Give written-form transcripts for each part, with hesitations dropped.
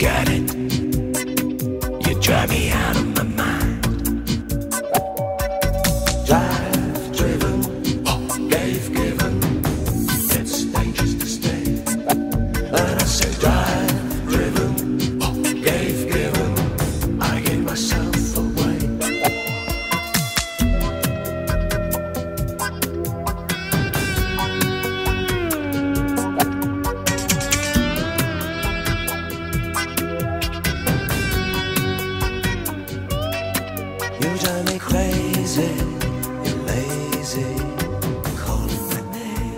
got it. You drive me out of my mind. Drive, driven, gave, given. It's dangerous to stay. And I say drive, driven, gave, given. I gave myself away. You drive me crazy, you're lazy, calling my name.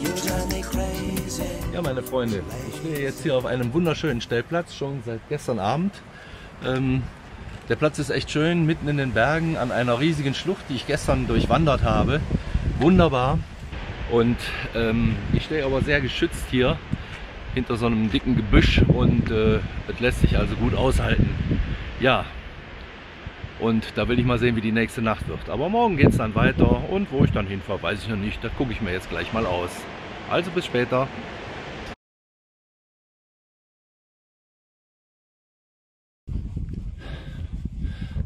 You drive me crazy. Ja, meine Freunde, ich stehe jetzt hier auf einem wunderschönen Stellplatz, schon seit gestern Abend. Der Platz ist echt schön, mitten in den Bergen, an einer riesigen Schlucht, die ich gestern durchwandert habe. Wunderbar. Und ich stehe aber sehr geschützt hier, hinter so einem dicken Gebüsch, und es lässt sich also gut aushalten. Ja. Und da will ich mal sehen, wie die nächste Nacht wird. Aber morgen geht es dann weiter, und wo ich dann hinfahre, weiß ich noch nicht. Das gucke ich mir jetzt gleich mal aus. Also bis später.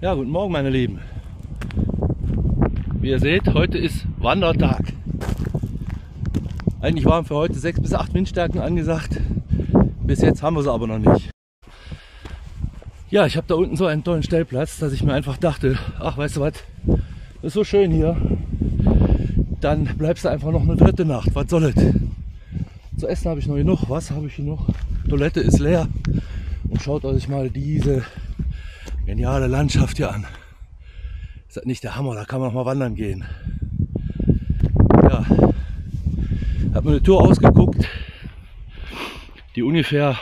Ja, guten Morgen meine Lieben. Wie ihr seht, heute ist Wandertag. Eigentlich waren für heute 6 bis 8 Windstärken angesagt. Bis jetzt haben wir sie aber noch nicht. Ja, ich habe da unten so einen tollen Stellplatz, dass ich mir einfach dachte, ach weißt du was, ist so schön hier, dann bleibst du einfach noch eine dritte Nacht, was soll es. Zu essen habe ich noch genug, Wasser habe ich genug, Toilette ist leer, und schaut euch mal diese geniale Landschaft hier an. Ist das nicht der Hammer, da kann man noch mal wandern gehen. Ja, habe mir eine Tour ausgeguckt, die ungefähr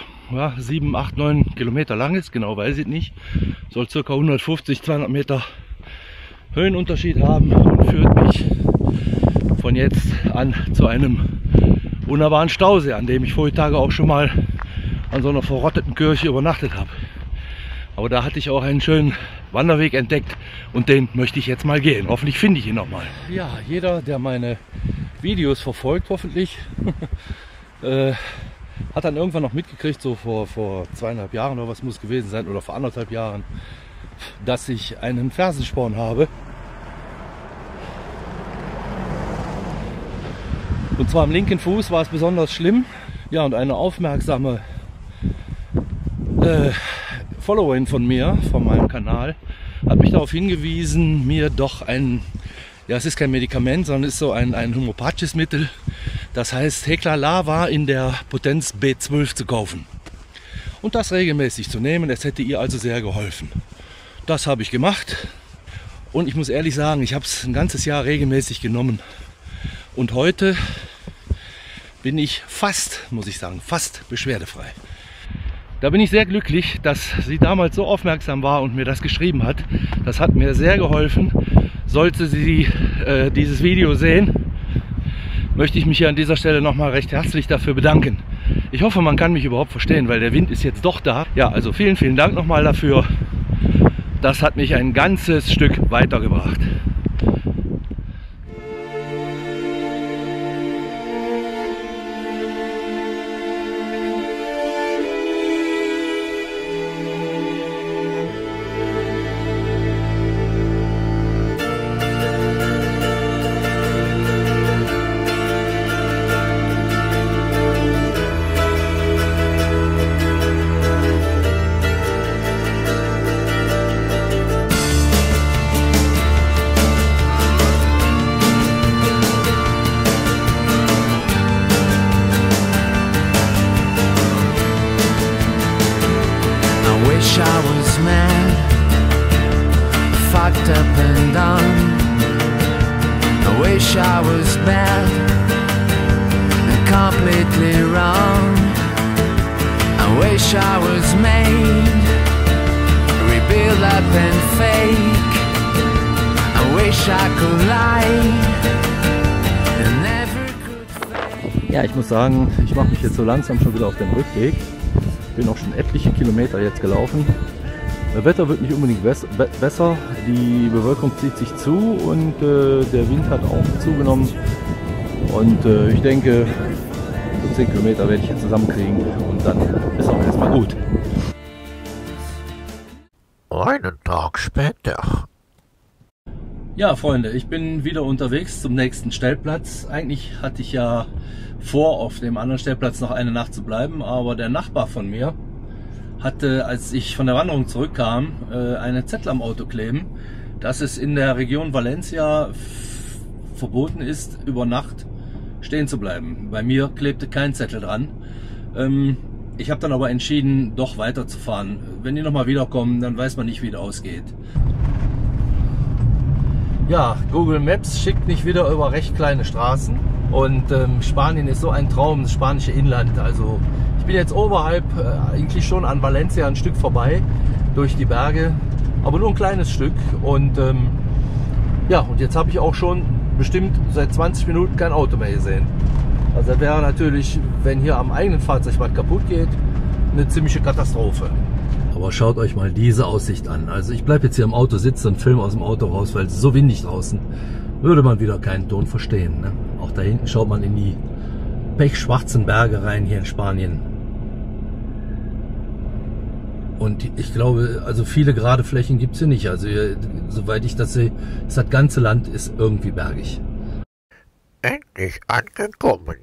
7, 8, 9 Kilometer lang ist, genau weiß ich nicht. Soll ca. 150, 200 Meter Höhenunterschied haben, und führt mich von jetzt an zu einem wunderbaren Stausee, an dem ich vorige Tage auch schon mal an so einer verrotteten Kirche übernachtet habe. Aber da hatte ich auch einen schönen Wanderweg entdeckt, und den möchte ich jetzt mal gehen. Hoffentlich finde ich ihn nochmal. Ja, jeder, der meine Videos verfolgt, hoffentlich, hat dann irgendwann noch mitgekriegt, so vor 2,5 Jahren oder was muss gewesen sein, oder vor 1,5 Jahren, dass ich einen Fersensporn habe. Und zwar am linken Fuß war es besonders schlimm. Ja, und eine aufmerksame Followerin von mir, von meinem Kanal, hat mich darauf hingewiesen, mir doch ein, ja es ist kein Medikament, sondern es ist so ein homöopathisches Mittel, das heißt Hekla Lava in der Potenz B12 zu kaufen und das regelmäßig zu nehmen. Es hätte ihr also sehr geholfen. Das habe ich gemacht, und ich muss ehrlich sagen, ich habe es ein ganzes Jahr regelmäßig genommen, und heute bin ich fast, muss ich sagen, fast beschwerdefrei. Da bin ich sehr glücklich, dass sie damals so aufmerksam war und mir das geschrieben hat. Das hat mir sehr geholfen. Sollte sie dieses Video sehen, möchte ich mich hier an dieser Stelle nochmal recht herzlich dafür bedanken. Ich hoffe, man kann mich überhaupt verstehen, weil der Wind ist jetzt doch da. Ja, also vielen, vielen Dank nochmal dafür. Das hat mich ein ganzes Stück weitergebracht. Fucked up and done. I wish I was bad and completely wrong. I wish I was made, rebuild up and fake. I wish I could lie and never could fake. Ja, ich muss sagen, ich mache mich jetzt so langsam schon wieder auf den Rückweg. Bin auch schon etliche Kilometer jetzt gelaufen. Das Wetter wird nicht unbedingt besser, die Bewölkung zieht sich zu, und der Wind hat auch zugenommen, und ich denke, 15 Kilometer werde ich hier zusammenkriegen und dann ist auch erstmal gut. Einen Tag später. Ja, Freunde, ich bin wieder unterwegs zum nächsten Stellplatz. Eigentlich hatte ich ja vor, auf dem anderen Stellplatz noch eine Nacht zu bleiben, aber der Nachbar von mir hatte, als ich von der Wanderung zurückkam, einen Zettel am Auto kleben, dass es in der Region Valencia verboten ist, über Nacht stehen zu bleiben. Bei mir klebte kein Zettel dran. Ich habe dann aber entschieden, doch weiterzufahren. Wenn die nochmal wiederkommen, dann weiß man nicht, wie das ausgeht. Ja, Google Maps schickt mich wieder über recht kleine Straßen. Und Spanien ist so ein Traum, das spanische Inland. Also ich bin jetzt oberhalb, eigentlich schon an Valencia ein Stück vorbei, durch die Berge, aber nur ein kleines Stück. Und ja, und jetzt habe ich auch schon bestimmt seit 20 Minuten kein Auto mehr gesehen. Also das wäre natürlich, wenn hier am eigenen Fahrzeug was kaputt geht, eine ziemliche Katastrophe. Aber schaut euch mal diese Aussicht an. Also ich bleibe jetzt hier im Auto sitzen und filme aus dem Auto raus, weil es so windig draußen, würde man wieder keinen Ton verstehen. Ne? Auch da hinten schaut man in die pechschwarzen Berge rein hier in Spanien. Und ich glaube, also viele gerade Flächen gibt es hier nicht. Also hier, soweit ich das sehe, das ganze Land ist irgendwie bergig. Endlich angekommen.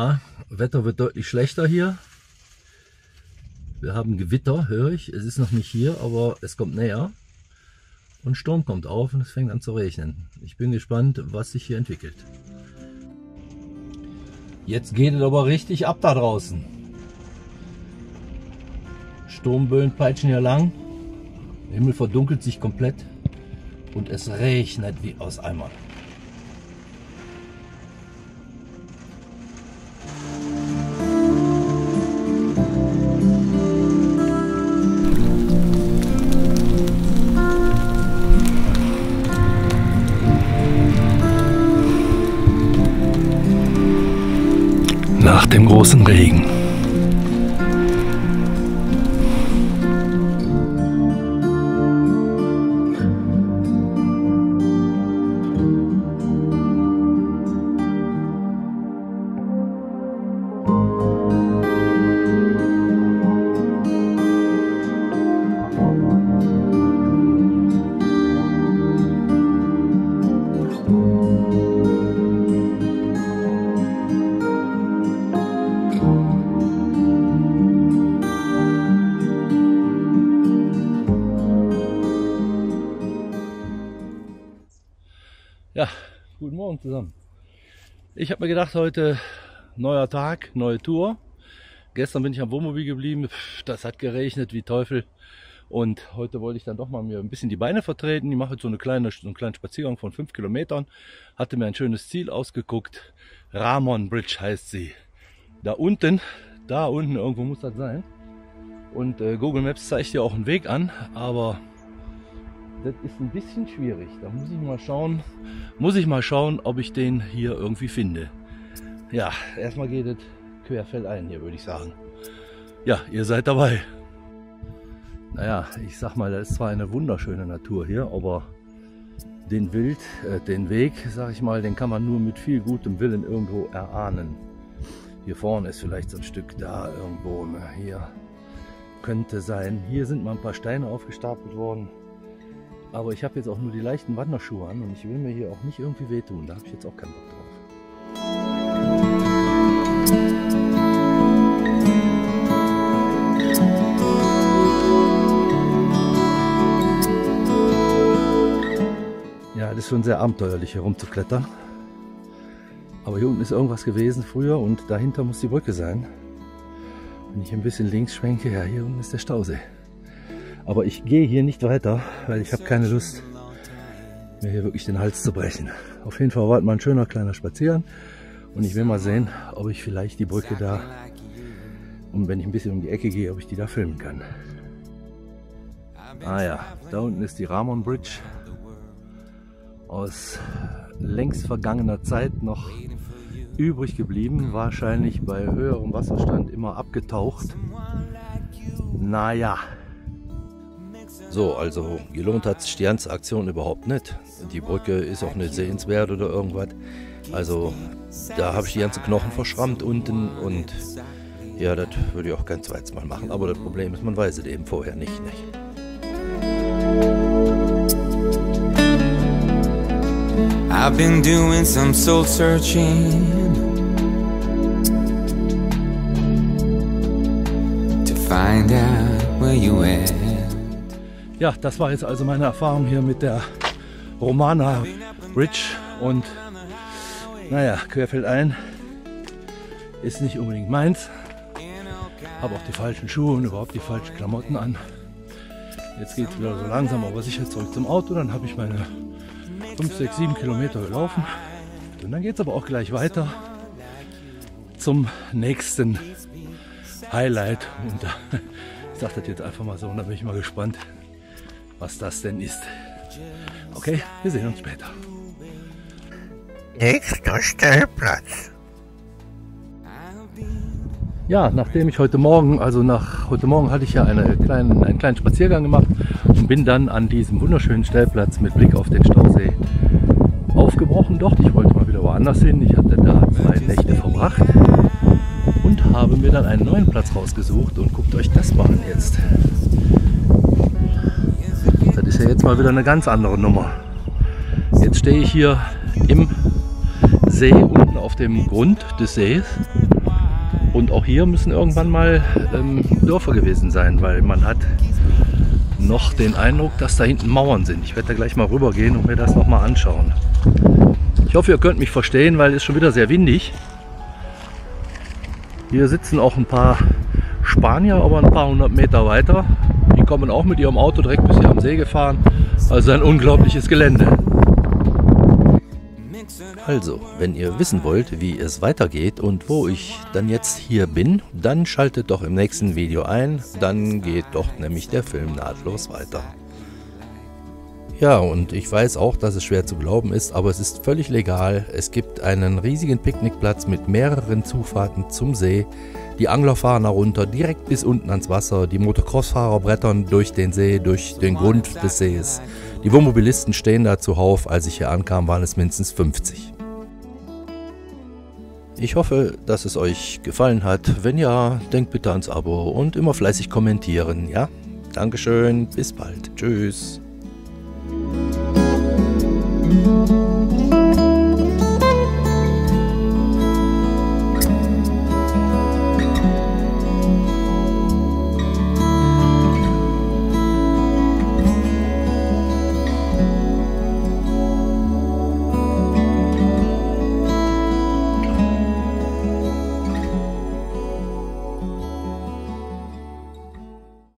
Ja, Wetter wird deutlich schlechter hier. Wir haben Gewitter, höre ich. Es ist noch nicht hier, aber es kommt näher. Und Sturm kommt auf und es fängt an zu regnen. Ich bin gespannt, was sich hier entwickelt. Jetzt geht es aber richtig ab da draußen. Sturmböen peitschen hier lang. Der Himmel verdunkelt sich komplett. Und es regnet wie aus Eimern. Nach dem großen Regen. Ja, guten Morgen zusammen. Ich habe mir gedacht, heute neuer Tag, neue Tour. Gestern bin ich am Wohnmobil geblieben, das hat geregnet wie Teufel. Und heute wollte ich dann doch mal mir ein bisschen die Beine vertreten. Ich mache jetzt so einen kleinen Spaziergang von 5 Kilometern. Hatte mir ein schönes Ziel ausgeguckt. Ramon Bridge heißt sie. Da unten irgendwo muss das sein. Und Google Maps zeigt ja auch einen Weg an, aber das ist ein bisschen schwierig. Da muss ich mal schauen, ob ich den hier irgendwie finde. Ja, erstmal geht es querfeldein hier, würde ich sagen. Ja, ihr seid dabei. Naja, ich sag mal, da ist zwar eine wunderschöne Natur hier, aber den Weg, sag ich mal, den kann man nur mit viel gutem Willen irgendwo erahnen. Hier vorne ist vielleicht so ein Stück da irgendwo, na, hier könnte sein. Hier sind mal ein paar Steine aufgestapelt worden. Aber ich habe jetzt auch nur die leichten Wanderschuhe an und ich will mir hier auch nicht irgendwie wehtun. Da habe ich jetzt auch keinen Bock drauf. Ja, das ist schon sehr abenteuerlich, hier rumzuklettern. Aber hier unten ist irgendwas gewesen früher und dahinter muss die Brücke sein. Wenn ich ein bisschen links schwenke, ja, hier unten ist der Stausee. Aber ich gehe hier nicht weiter, weil ich habe keine Lust, mir hier wirklich den Hals zu brechen. Auf jeden Fall war es mal ein schöner kleiner Spaziergang. Und ich will mal sehen, ob ich vielleicht die Brücke da, und wenn ich ein bisschen um die Ecke gehe, ob ich die da filmen kann. Ah ja, da unten ist die Ramon Bridge. Aus längst vergangener Zeit noch übrig geblieben. Wahrscheinlich bei höherem Wasserstand immer abgetaucht. Naja. So, also gelohnt hat sich die ganze Aktion überhaupt nicht. Die Brücke ist auch nicht sehenswert oder irgendwas. Also da habe ich die ganzen Knochen verschrammt unten und ja, das würde ich auch kein zweites Mal machen. Aber das Problem ist, man weiß es eben vorher nicht. I've been doing some soul searching to find out where you at. Ja, das war jetzt also meine Erfahrung hier mit der Romana Bridge und naja, querfeldein ist nicht unbedingt meins. Habe auch die falschen Schuhe und überhaupt die falschen Klamotten an. Jetzt geht es wieder so langsam, aber sicher zurück zum Auto. Dann habe ich meine 5, 6, 7 Kilometer gelaufen und dann geht es aber auch gleich weiter zum nächsten Highlight. Und ich sage das jetzt einfach mal so und da bin ich mal gespannt, was das denn ist. Okay, wir sehen uns später. Nächster Stellplatz. Ja, nachdem ich heute Morgen hatte ich ja einen kleinen Spaziergang gemacht und bin dann an diesem wunderschönen Stellplatz mit Blick auf den Stausee aufgebrochen. Doch, ich wollte mal wieder woanders hin. Ich hatte da 2 Nächte verbracht und habe mir dann einen neuen Platz rausgesucht und guckt euch das mal an jetzt. Das ist ja jetzt mal wieder eine ganz andere Nummer. Jetzt stehe ich hier im See, unten auf dem Grund des Sees Und auch hier müssen irgendwann mal Dörfer gewesen sein, weil man hat noch den Eindruck, dass da hinten Mauern sind. Ich werde da gleich mal rüber gehen und mir das nochmal anschauen. Ich hoffe, ihr könnt mich verstehen, weil es ist schon wieder sehr windig. Hier sitzen auch ein paar Spanier, aber ein paar hundert Meter weiter. Die kommen auch mit ihrem Auto direkt bis hier am See gefahren. Also ein unglaubliches Gelände. Also, wenn ihr wissen wollt, wie es weitergeht und wo ich dann jetzt hier bin, dann schaltet doch im nächsten Video ein, dann geht doch nämlich der Film nahtlos weiter. Ja, und ich weiß auch, dass es schwer zu glauben ist, aber es ist völlig legal. Es gibt einen riesigen Picknickplatz mit mehreren Zufahrten zum See. Die Angler fahren herunter, direkt bis unten ans Wasser. Die Motocrossfahrer brettern durch den See, durch den Grund des Sees. Die Wohnmobilisten stehen da zuhauf. Als ich hier ankam, waren es mindestens 50. Ich hoffe, dass es euch gefallen hat. Wenn ja, denkt bitte ans Abo und immer fleißig kommentieren, ja? Dankeschön, bis bald. Tschüss.